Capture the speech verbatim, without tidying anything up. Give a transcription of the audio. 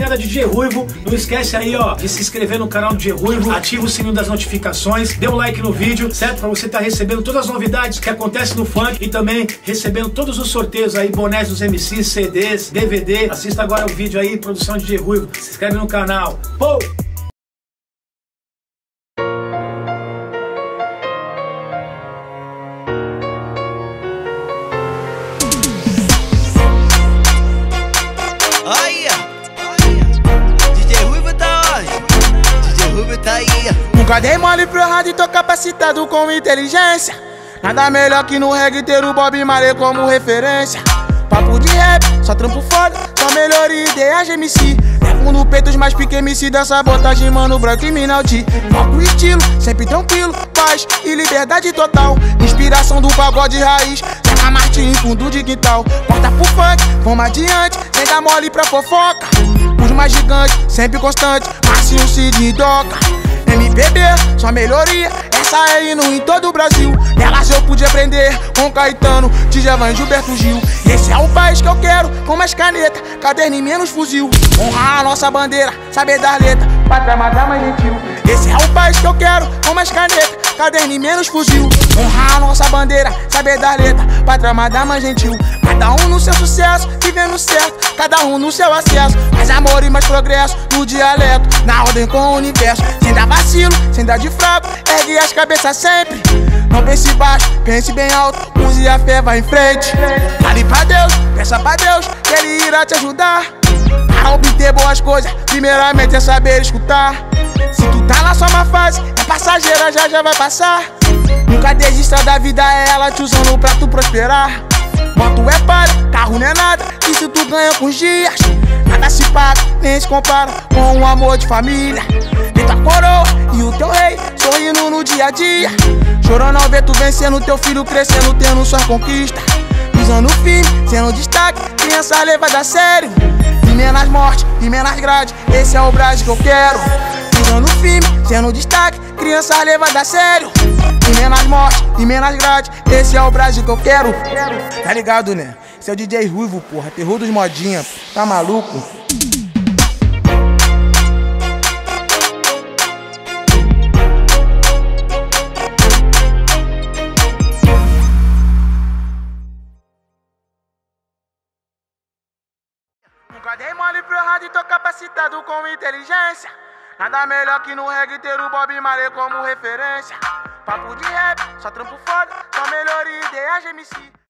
Era D J Ruivo, não esquece aí ó de se inscrever no canal do D J Ruivo, ativa o sininho das notificações, dê um like no vídeo, certo? Pra você estar tá recebendo todas as novidades que acontecem no funk e também recebendo todos os sorteios aí, bonés dos M Cs, C Ds, D V D. Assista agora o vídeo aí, produção de D J Ruivo, se inscreve no canal. Pou! Nunca dei mole pro errado e tô capacitado com inteligência. Nada melhor que no reggae ter o Bob Marley como referência. Papo de rap, só trampo foda, só melhor e ideias de M C. Levo no peito os mais pique M C da sabotagem, mano, branco criminal de foco estilo, sempre tranquilo, paz e liberdade total. Inspiração do pagode raiz, chama Martin, Fundo de Quintal. Porta pro funk, vamos adiante, sem dar mole pra fofoca. Os mais gigantes, sempre constantes, Marcinho, Cid e Doca. M P B, só melhoria, essa é hino em todo o Brasil. Delas eu pude aprender com Caetano, D J Gilberto Gil. Esse é o país que eu quero, com mais caneta, caderno e menos fuzil. Honrar a nossa bandeira, saber dar letra, pátria matar mais gentil. Esse é o país que eu quero, com mais caneta, caderno e menos fuzil. Honrar a nossa bandeira, saber dar letra, pátria matar mais gentil. Cada um no seu sucesso, vivendo certo, cada um no seu acesso. Mais amor e mais progresso, no dialeto, na ordem com o universo. Sem dar vacilo, sem dar de fraco, ergue as cabeças sempre. Não pense baixo, pense bem alto, use a fé, vai em frente. Fale pra Deus, peça pra Deus, que Ele irá te ajudar. Para obter boas coisas, primeiramente é saber escutar. Se tu tá na só má fase, é passageira, já já vai passar. Nunca desista da vida, é ela te usando pra tu prosperar. Quanto é palha, carro não é nada, isso tu ganha com os dias. Nada se paga, nem se compara com o amor de família. Vê tua coroa e o teu rei sorrindo no dia a dia. Chorando ao ver tu vencendo, teu filho crescendo, tendo sua conquista. Pisando firme, sendo destaque, criança levada a sério. E menos morte, e menos grade, esse é o Brasil que eu quero. Pisando firme, sendo destaque, criança levada a sério. E menos morte, e menos grade, esse é o Brasil que eu quero. Tá ligado, né? Esse é o D J Ruivo, porra, terror dos modinha, tá maluco? Nunca dei mole pro errado e tô capacitado com inteligência. Nada melhor que no reggae ter o Bob Marley como referência. Papo de rap, só trampo foda, só melhor e ideias de M C.